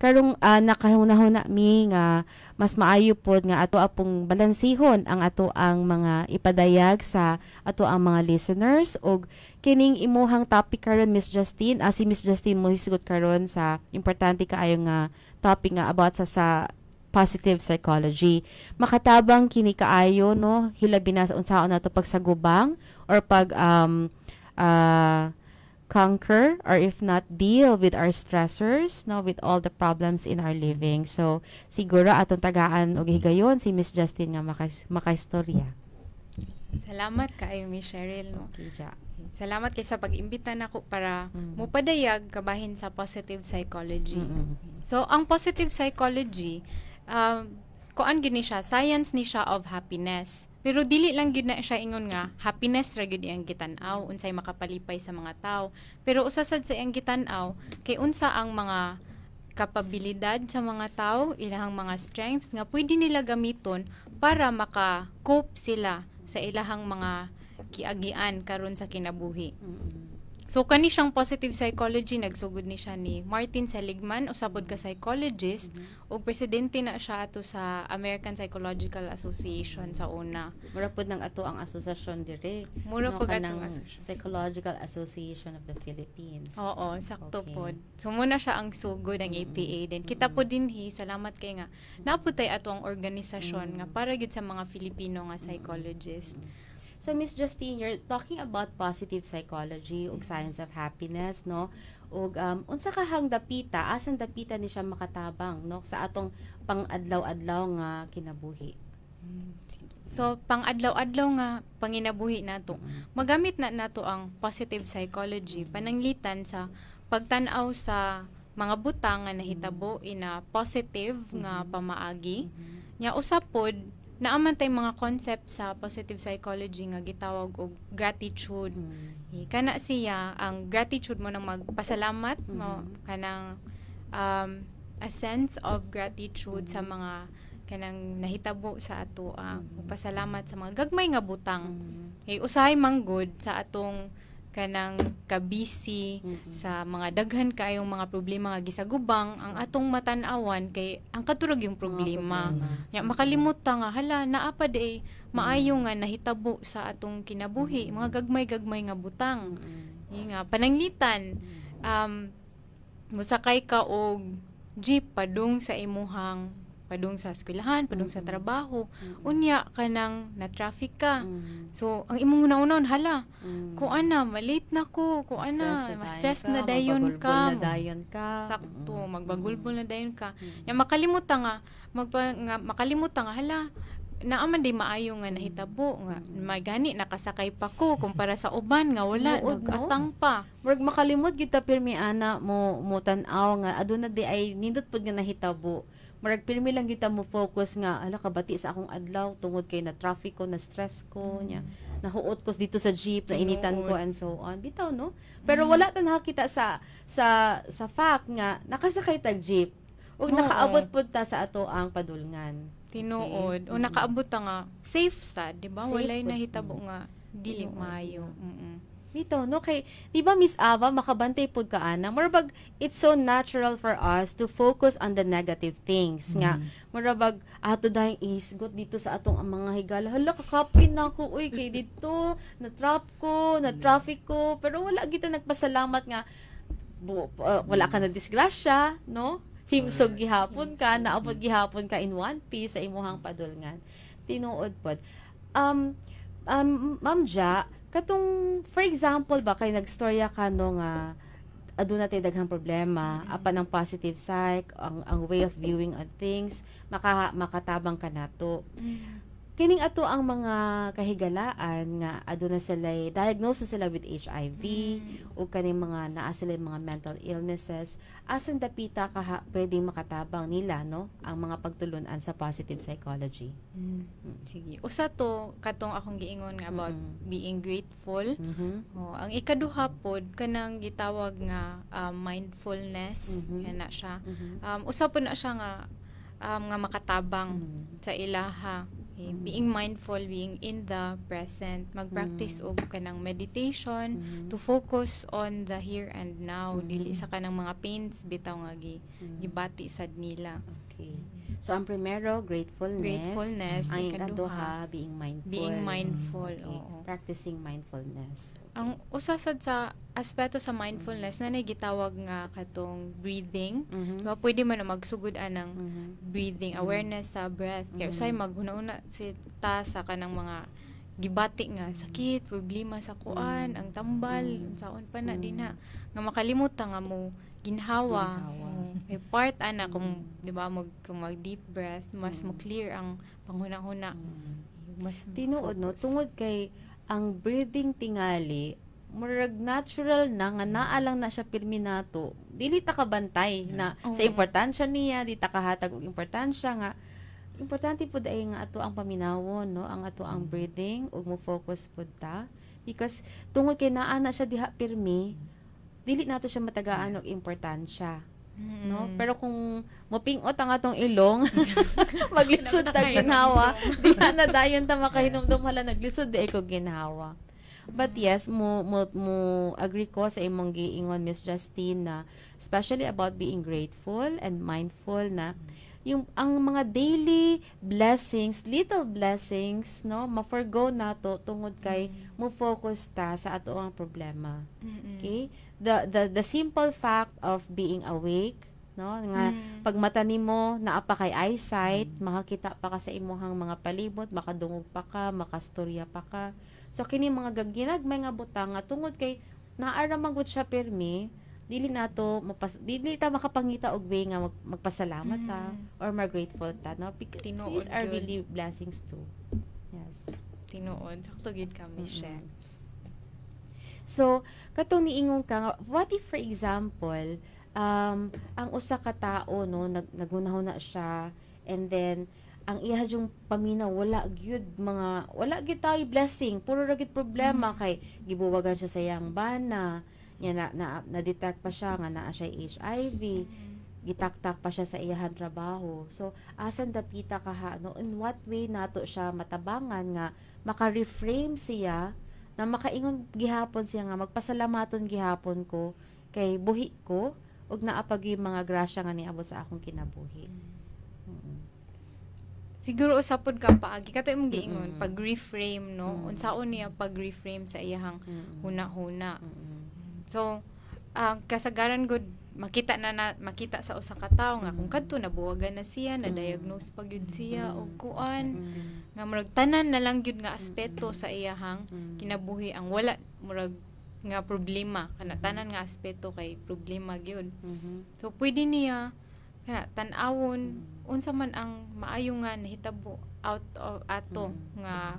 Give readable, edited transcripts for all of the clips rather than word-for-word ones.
karong nakahuna-huna mi nga mas maayo pod nga ato apong balansihon ang ato ang mga ipadayag sa ato ang mga listeners og kining imuhang topic karon Miss Justine, si Miss Justine mo hisgot karon sa importante kaayo nga topic nga about sa positive psychology. Makatabang kini kaayo no, hilabi na sa unsaon nato pagsagubang or pag conquer or if not deal with our stressors, no, with all the problems in our living. So siguro atong tagaan og higayon si Miss Justine nga makaistorya. Salamat kaayo Miss Cheryl no. Okay, ja. Salamat kay sa pag-imbita nako para mupadayag kabahin sa positive psychology. So ang positive psychology kuan gini siya, science ni siya of happiness. Pero dili lang gid na siya ingon nga happiness ra gid iyang gitan-aw unsay makapalipay sa mga tao. Pero usa sad sa iyang gitan-aw kay unsa ang mga kapabilidad sa mga tao, ilahang mga strengths nga pwede nila gamiton para maka-cope sila sa ilahang mga kiagian karon sa kinabuhi. So kani siyang positive psychology, nagsugod ni siya ni Martin Seligman, usabod ka psychologist ug presidente na siya ato sa American Psychological Association sa una. Mura pod nang ato ang asosasyon dire. Mura pod ang Psychological Association of the Philippines. Oo, sakto pod. So muna siya ang sugod ng APA din. Kita pod dinhi, salamat kay nga naputay ato ang organisasyon nga para gid sa mga Filipino nga psychologist. So Miss Justine, you're talking about positive psychology ug science of happiness, no? Ug unsa kahang dapita, asan dapita ni siya makatabang, no, sa atong pang-adlaw-adlaw nga kinabuhi? So pang-adlaw-adlaw nga panginabuhi nato, magamit na nato ang positive psychology pananglitan sa pagtan-aw sa mga butang nga nahitabo ina positive nga pamaagi. Nya usa pod naaman tayong mga concept sa positive psychology nga gitawag og gratitude. Kana siya, ang gratitude mo nang magpasalamat mo, kanang a sense of gratitude sa mga kanang nahitabo sa ato, pasalamat sa mga gagmay nga butang. Usahay manggod sa atong kanang kabisi, sa mga daghan kayong mga problema nga gisagubang, ang atong matanawan kay ang katurag yung problema. Makalimot ta nga, hala, naapad maayo nga nahitabo sa atong kinabuhi, mga gagmay-gagmay nga butang. Nga, pananglitan, musakay ka og jeep padung sa imuhang, padung sa eskwelahan, padung sa trabaho, unya kanang na-traffic ka. So, ang imong una-unaon, hala, kuana, malate na ko, kuana, ma-stress na dayon ka, sakto, magbagulbol na dayon ka. Makalimutan nga, makalimutan nga, hala, naaman day maayo nga nahitabo nga magani nakasakay pa ko kumpara sa uban nga wala nagatang pa. Murag makalimot gid ta pirmi ana mo tan-aw nga aduna day ay nindot pud nga nahitabo. Murag pirmi lang gid ta mo focus nga ala kabati sa akong adlaw tungod kay na traffic ko, na stress ko, nya nahuot ko dito sa jeep, na initan ko and so on. Bitaw no. Pero wala ta nakita sa fact nga nakasakay tag jeep ug nakaabot pud ta sa ato ang padulngan. Tinuod. O nakaabot ta nga safe sad, di ba? Walay nahitabo nga dili maayo. Dito, no? Kay, di ba, Miss Ava, makabantay po ka, Ana? Murabag, it's so natural for us to focus on the negative things. Nga, murabag, ato dahil isgot dito sa atong mga higala. Hala, kakapin na ako, uy, kay dito, na-trap ko, na-traffic ko. Pero wala kita nagpasalamat nga, wala ka na disgrasya, no? Himsog gihapon ka, naabot gihapon ka in one piece sa imuhang padulngan. Tinuod po. Ma'am Ja, katong, for example, ba, kay nagstorya ka no nga, aduna tay daghang problema, apan ang positive psych, ang way of viewing on things, makatabang ka nato. Kining ato ang mga kahigalaan nga aduna sila'y diagnosed sila with HIV, o kaning mga naa sila mga mental illnesses, asan dapita ka pwedeng makatabang nila no ang mga pagtulunan sa positive psychology. Sige. Usa to katong akong giingon nga about being grateful. O, ang ikaduha pod kanang gitawag nga mindfulness, kana siya. Usa pod na siya nga makatabang sa ilaha. Okay. Being mindful, being in the present, mag-practice og kanang meditation to focus on the here and now, dili sa kanang mga pains bitaw nga gibati sad nila. Okay. So ang primero gratefulness, ang ikaduha being mindful, okay. Practicing mindfulness. Okay. Ang usa sad sa aspeto sa mindfulness na nagitawag nga katong breathing. Diba, pwede man na magsugod anang breathing, awareness sa breath. Kaya usay maghuna-una si ta sa kanang mga gibati nga sakit, problema sa kuan, ang tambal, unsaon pa na din ha. Nga makalimot nga mo ginhawa. May part ana kung diba kung mag deep breath, mas mo clear ang panghuna-huna. Mas tinuod no tungod kay ang breathing tingali murag natural na nga naalang na siya pilminato dili ta kabantay na sa importansya niya di ta kahatag og importansya nga importante pud ay nga ato ang paminawon no ang ato ang breathing ug mo focus pud ta because tungod kay naa na siya diha pirmi dili nato siya matagaan og importansya no pero kung mopingot ang atong ilong maglisod ta ginawa diha na dayon ta makahinomdom hala naglisod di ko ginawa. But yes, mo agree ko sa imong giingon Miss Justine na especially about being grateful and mindful na yung ang mga daily blessings, little blessings, no, ma-forgo nato tungod kay mo focus ta sa ato ang problema. Okay? The simple fact of being awake, no, nga pag mata nimo naapa kay eyesight, makakita pa ka sa imong mga palibot, makadungog pa ka, makastorya pa ka. So kini mga ginagmay nga butang nga tungod kay naaramanggod siya pirmi dili nato dili ta makapangita og way nga magpasalamat ta or mag-grateful ta no because these are really blessings too. Yes, tinuod sakto gid ka Michelle. So katong niingon ka what if for example ang usa ka tao no nagunaw na siya and then ang iha yung paminaw wala gyud tayo blessing puro ra gyud problema kay gibuwagan siya sa yang bana nya na detect pa siya nga naa siya HIV gitaktak pa siya sa iyang trabaho so asan dapita kaha no in what way nato siya matabangan nga maka-reframe siya na makaingon gihapon siya nga magpasalamaton gihapon ko kay buhi ko ug naa pa gyud mga grasya nga niabot sa akong kinabuhi. Siguro usapod ka paagi katoy imong giingon pag reframe no unsaon niya pag reframe sa iyang huna-huna. So ang kasagaran gud makita na makita sa usa ka tawo nga kung kadto nabuwagan na siya na diagnose pa gyud siya og kuan nga murag tanan na lang gyud nga aspeto sa iyang kinabuhi ang wala murag nga problema kana tanan nga aspeto kay problema gyud. So pwede niya kana tan-awon unsa man ang maayungan hitabo out of ato nga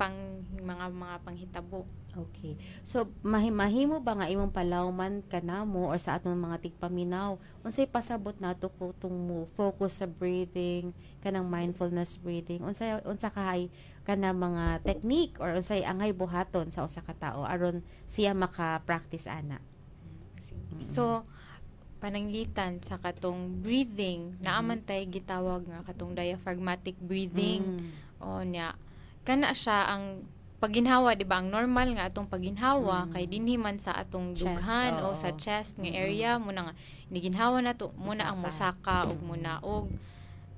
pang mga panghitabo. Okay. So mahimo ba nga imong palawman kanamo or sa atong mga tigpaminaw unsay pasabot nato ko tung mo focus sa breathing kanang mindfulness breathing unsa kahay kana mga technique or unsay angay buhaton sa usa ka tawo aron siya maka-practice ana. So pananglitan sa katong breathing naaman tay gitawag nga katong diaphragmatic breathing o nya kana siya ang pagginhawa di ba ang normal nga atong pagginhawa kay dinhi man sa atong dughan o sa chest nga area mo na nga niginhawa nato muna ang musaka ug munaog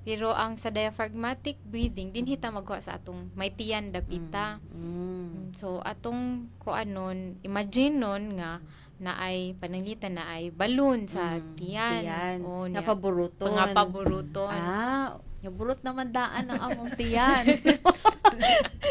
pero ang sa diaphragmatic breathing dinhi ta magwa sa atong maitian dapita. So atong kuanon imagine non nga na ay pananglitan na ay balon sa tiyan o napaburuton naburot naman daan ang among tiyan.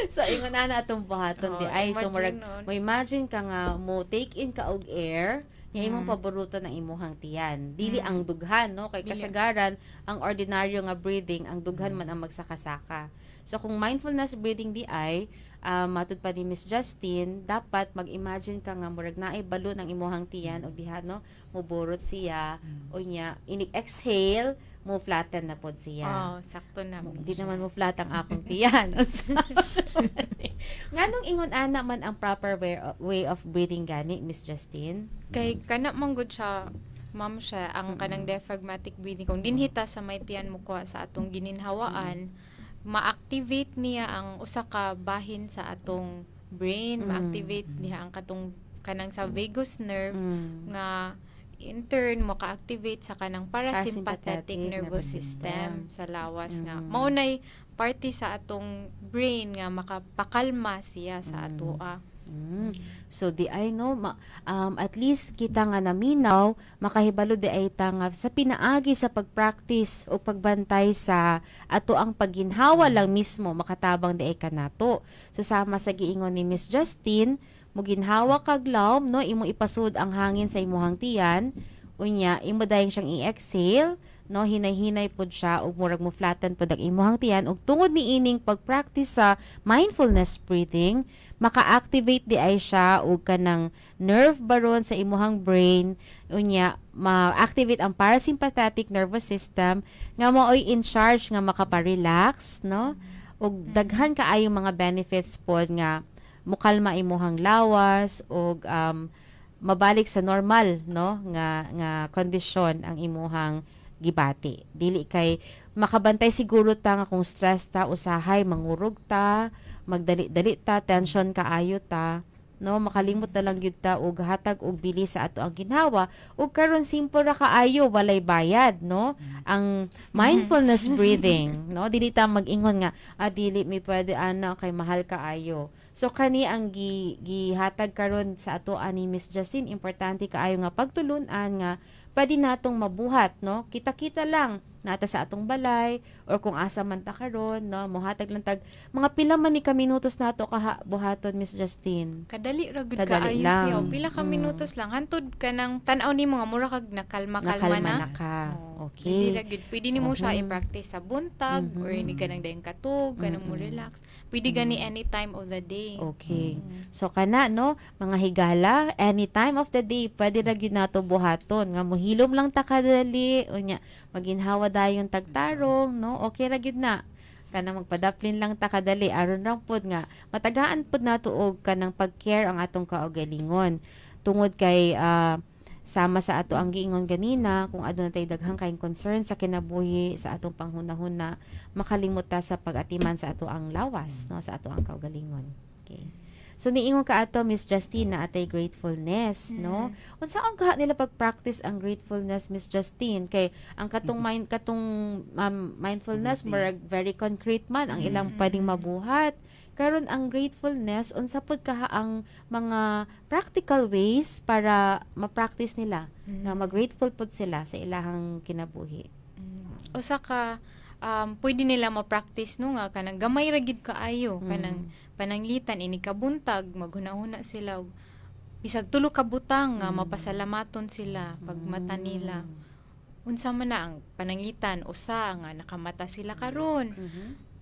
So ingon na atong buhaton di ay so murag mo imagine ka nga mo take in ka og air nya imong paburuton ang imong tiyan dili ang dughan no kay kasagaran ang ordinaryo nga breathing ang dughan man ang magsakasaka. So kung mindfulness breathing di ay matud pa ni Miss Justine, dapat mag-imagine ka nga murag naay balon ang imong tiyan og diha no muburot siya o nya ini-exhale mo flatten na pod siya. Sakto na. Hindi naman mo flat ang akong tiyan. Nganong ingon ana man ang proper way of breathing gani Miss Justine? Kay kana manggod siya ma'am siya ang kanang diaphragmatic breathing kung dinhita sa may tiyan mo kuha sa atong gininhawaan ma-activate niya ang usa ka bahin sa atong brain, ma-activate niya ang katong kanang sa vagus nerve nga in turn mo ka-activate sa kanang parasympathetic nervous system sa lawas nga maunay parte sa atong brain nga makapakalma siya sa atoa. So di ay no at least kita nga naminaw makahibalo di ay tanga sa pinaagi sa pagpractice o pagbantay sa ato ang pagginhawa lang mismo makatabang di ay kanato. So sama sa giingon ni Miss Justine, muginhawa kaglawm no imo ipasud ang hangin sa imuhang tiyan, unya imo dayang siyang i-exhale no, hinay-hinay pod siya ug murag mo flatten pod ang imuhang tiyan ug tungod ni ining pagpractice sa mindfulness breathing maka-activate di ay siya o kanang nerve baron sa imuhang brain, unya ma-activate ang parasympathetic nervous system nga maoy in charge nga makaparelax no ug daghan kaayo mga benefits pod nga mukalma imuhang lawas ug mabalik sa normal no nga kondisyon ang imuhang gibati. Dili kay makabantay siguro ta nga kung stress ta, usahay mangurog ta, magdali-dali ta, tension kaayo ta, no, makalimot na lang gyud ta og hatag og bilis sa ato ang ginhawa ug karon simple ra kaayo, walay bayad, no, ang mindfulness breathing, no, dili ta magingon nga dili mi pwede kay mahal kaayo. So kani ang gihatag karon sa ato ani Miss Justine, importante kaayo nga pagtulun-an nga pwede natong mabuhat, no, kita-kita lang nata sa atong balay or kung asa man ta karon, no, mohatag lang tag mga pila man ni ka minutos nato ka buhaton Miss Justine, kadali ra gud kaayo siya, pila ka minutos lang hantud ka nang tan-aw nimo nga mura kag nakalma-kalma na ka. Okay, dili ra gud pwede nimo siya i-practice sa buntag or ni kanang dayang katug kanang mo relax, pwede gani any time of the day. Okay, so kana no mga higala any time of the day pwede ra gud nato buhaton nga mohilom lang ta kadali, unya maginhawa dayon tagtarong, no, okay ra gid na kanang magpadaplin lang ta kadali aron ra pod nga matagaan pod nato og kanang pag-care ang atong kaugalingon tungod kay sama sa ato ang giingon ganina kung aduna tay daghang kaayong concern sa kinabuhi sa atong panghunahuna, makalimot ta sa pag-atiman sa ato ang lawas, no, sa ato ang kaugalingon. Okay, so niingon ka ato Miss Justine na atay gratefulness, no, unsaon kaha nila pag-practice ang gratefulness Miss Justine kay ang katong mindfulness murag very concrete man ang ilang pwedeng mabuhat. Karon ang gratefulness, unsa pod kaha ang mga practical ways para ma-practice nila nga mag-grateful pod sila sa ilahang kinabuhi? Usa ka pwede nila ma-practice no nga kanang gamay ra gid kaayo kanang pananglitan ini kabuntag maghunahuna sila og bisag tulo ka butang nga mapasalamaton sila pag mata nila. Unsa man na ang pananglitan, usa nga nakamata sila karon.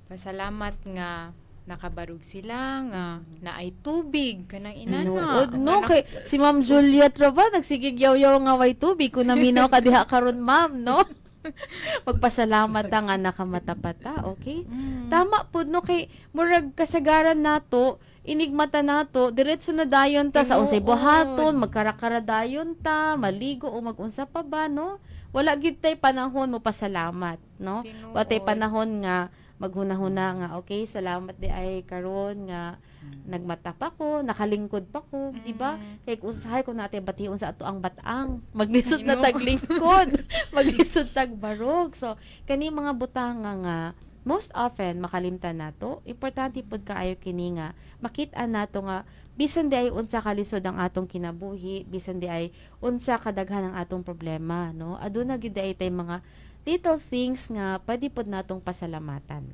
Pasalamat nga nakabarug sila nga na ay tubig kanang inana. No, kay si Ma'am Juliet Rava nagsigigyaw-yaw nga way tubig kun naminaw ka diha karon ma'am, no. Magpasalamat ta nga nakamatapata, okay? Tama pud no kay murag kasagaran nato, inigmata nato, diretso na dayon ta sa unsay buhaton, magkarakara dayon ta, maligo o magunsa pa ba, no? Wala gid tay panahon mo pasalamat, no? Wala tay panahon nga maghunahuna nga okay salamat di ay karon nga nagmata pa ko, nakalingkod pa ko, di ba kay usahay ko natay batiun sa ato ang batang maglisod na taglingkod maglisod tagbarog. So kani mga butang nga most often makalimtan nato, importante pud kaayo kini nga makita nato nga bisan di ay unsa kalisod ang atong kinabuhi, bisan di ay unsa kadaghan ang atong problema, no, aduna gid ay tay mga little things nga pwede pod natong pasalamatan.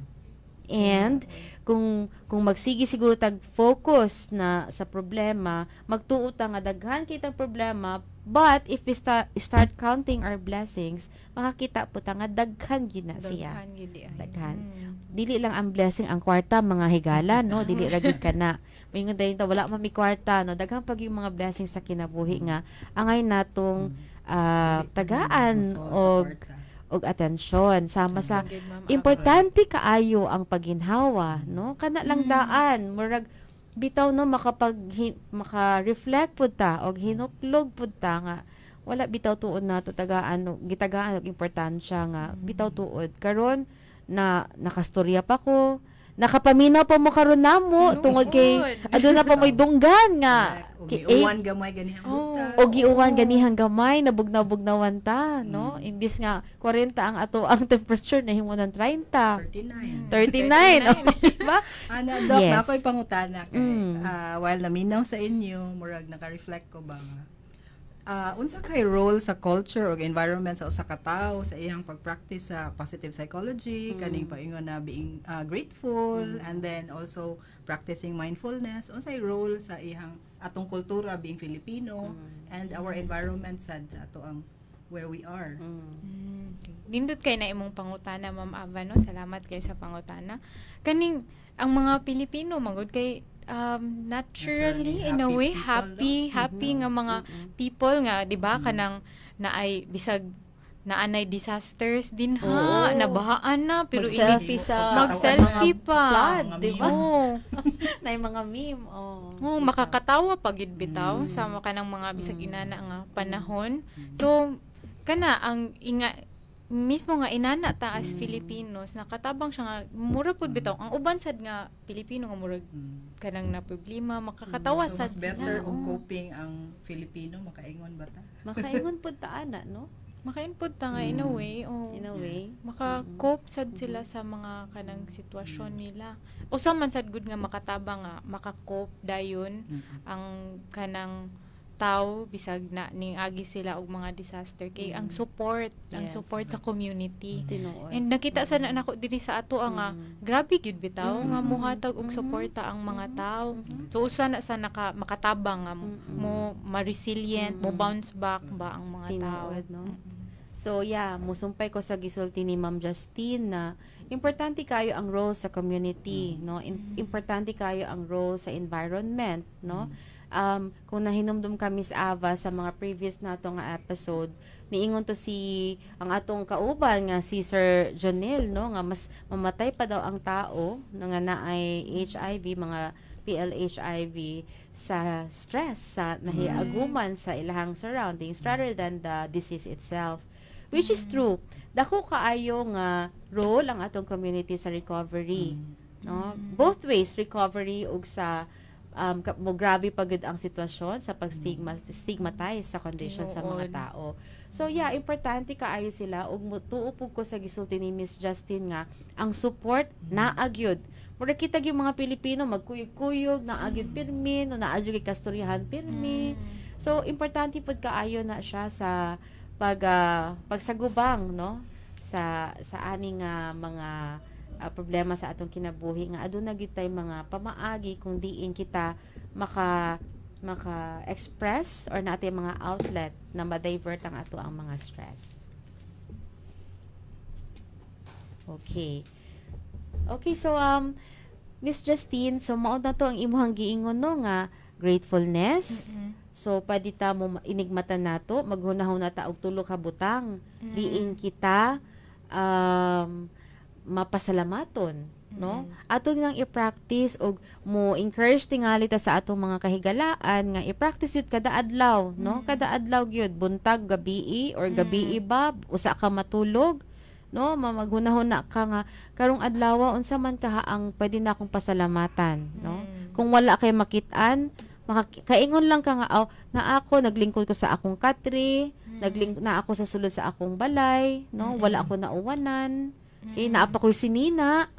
And kung magsigi siguro tag focus na sa problema, magtuo ta nga daghan kitang problema, but if we start counting our blessings, makakita po ta nga daghan gina siya. Daghan. Dili lang ang blessing ang kwarta mga higala, no, dili ra gid kana. Mingon dayon ta wala man mi kwarta, no, daghan pag yung mga blessings sa kinabuhi nga angay natong tagaan og atensyon. Sama sa importante kaayo ang pagginhawa, no, kana lang daan murag bitaw no maka-reflect pud ta og hinuklog pud ta nga wala bitaw tuod nato tagaan og gitagaan og importansya nga bitaw tuod karon na nakastorya pa ko, nakapaminaw pa mo karon namo tungod kay aduna pa may dunggan nga giuwan gamay ganihang buta o giuwan ganihang gamay nabugnaw-bugnawan ta, no? Imbis nga 40 ang ato ang temperature nahimuon 30 39 39 ba ana dok na koy pangutana kay while naminaw sa inyo murag naka-reflect ko ba unsa kay role sa culture o environment sa usa ka tawo sa iyang pagpractice sa positive psychology, kaning paingon na being grateful, and then also practicing mindfulness. Unsa role sa iyang atong kultura being Filipino and our environment sad sa ato ang where we are. Nindot kay na imong pangutana, Ma'am Ava, no? Salamat kay sa pangutana. Kaning ang mga Pilipino magud kay naturally in a way happy nga mga people nga di ba kanang naay bisag naanay disasters din ha nabahaan na pero ini sa mag-selfie pa di ba naay mga meme makakatawa pag gid bitaw sa kanang mga bisag inana nga panahon. So kana ang inga mismo nga inana ta as Filipinos nakatabang siya nga mura pud bitaw ang uban sad nga Pilipino nga murag kanang na problema makakatawa so sad better og coping ang Filipino makaingon ba ta makaingon pud ta ana no makaingon pud ta nga in a way maka-cope sad sila sa mga kanang sitwasyon nila usa man sad good nga makatabang nga maka-cope dayon ang kanang tao bisag na ning agi sila og mga disaster kay ang support sa community and nakita sa nako diri sa ato nga grabe gyud bitaw nga mohatag og suporta ang mga tao so usa na sa naka makatabang nga mo ma-resilient mo bounce back ba ang mga tao no? So yeah, musumpay ko sa gisulti ni Ma'am Justine na importante kayo ang role sa community, no? Importante kayo ang role sa environment, no? Kung nahinomdom kami sa Ava sa mga previous na itong episode, niingon to si ang atong kauban nga si Sir Jonel, no, nga mas mamatay pa daw ang tao nga naay HIV, mga PLHIV sa stress, sa nahiaguman sa ilahang surroundings rather than the disease itself, which is true. Dako kaayo nga role ang atong community sa recovery, no? Both ways, recovery ug sa mo grabe pagod ang sitwasyon sa pag-stigmatize sa condition sa mga tao. So yeah, importante kaayo sila ug tuupog ko sa gisulti ni Miss Justine nga ang support na agyud. Mura kita yung mga Pilipino magkuyog-kuyog na agyud pirmi, no, na agyud kay kastoryahan pirmi. So importante pud kaayo na siya sa pagsagubang, no, sa aning mga problema sa atong kinabuhi nga aduna gyud tay mga pamaagi kung diin kita maka-express or naatay mga outlet na ma-divert ang ato ang mga stress. Okay. Okay, so Miss Justine, so mao na to ang imong giingon no nga gratefulness. So pwede ta mo inigmatan nato, maghunahon na ta og tulo ka butang, diin kita mapasalamaton, no? Ato nang i-practice og mo encourage tingali ta sa atong mga kahigalaan nga i-practice yun kada adlaw, no? Kada adlaw gyud, buntag gabii or gabii ba usa ka matulog, no? Mamaghunahon na ka nga karong adlaw unsa man ka ang pwede na akong pasalamatan, no? Kung wala kay makit-an, kaingon lang ka nga na ako naglingkod ko sa akong country, na ako sa sulod sa akong balay, no? Wala ako nauwanan. Kay naapa ko sinina,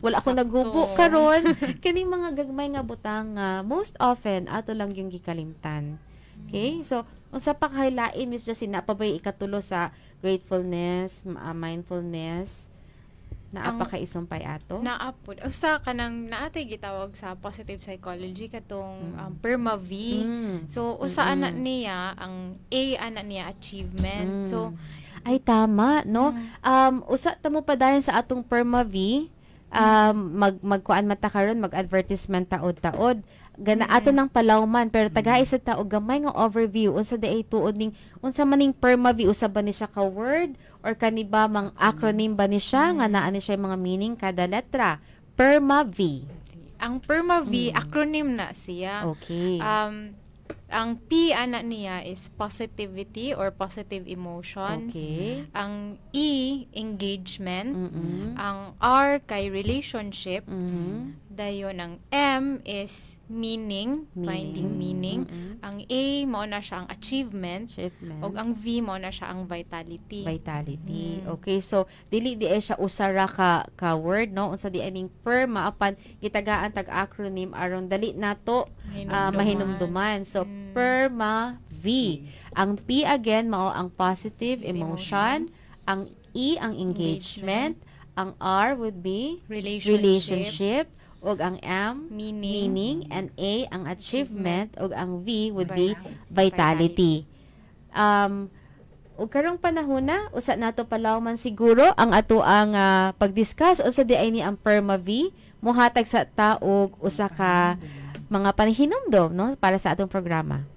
wala akong naghubo karon. Kining mga gagmay nga butang most often ato lang yung gikalimtan. Okay? So unsa pa kahilain is just na pa bay ikatulo sa gratefulness, mindfulness. Naapa ka isumpay ato? Naapod. Usa ka nang naatay gitawag sa positive psychology katong PERMA-V. So usa ana niya ang achievement. So ay tama, no? Usa ta mo padayon sa atong PERMA-V, magkuan man ta karon, mag-advertisement taod-taod. Gana ato nang palawman pero tagay sa taog gamay nga overview unsa day tuod ning unsa maning PERMA-V, usa ba ni siya ka word or kaniba mang acronym ba ni siya nga naa ni siya mga meaning kada letra. PERMA-V. Ang PERMA-V acronym na siya. Okay. Ang P ana niya is positivity or positive emotions. Okay. Ang E, engagement. Mm-mm. Ang R kay relationships. Mm-hmm. Dayon ang M is meaning. Finding meaning. Mm-hmm. Ang A mao na siya ang achievement. Og ang V mao na siya ang vitality. Mm-hmm. Okay, so dili di siya usara ka word, no? Unsa di aning PERMA apan gitagaan tag acronym aron dali nato mahinumduman. So PERMA-V. Ang P again mao ang positive emotion. Ang E ang engagement. Ang R would be relationships, ug ang M meaning, and A ang achievement, ug ang V would be vitality. Ug karong panahona usa nato palawman siguro ang ato ang pagdiscuss usa di ni ang PERMA-V mohatag sa taog usa ka mga panhinumdom, no, para sa atong programa.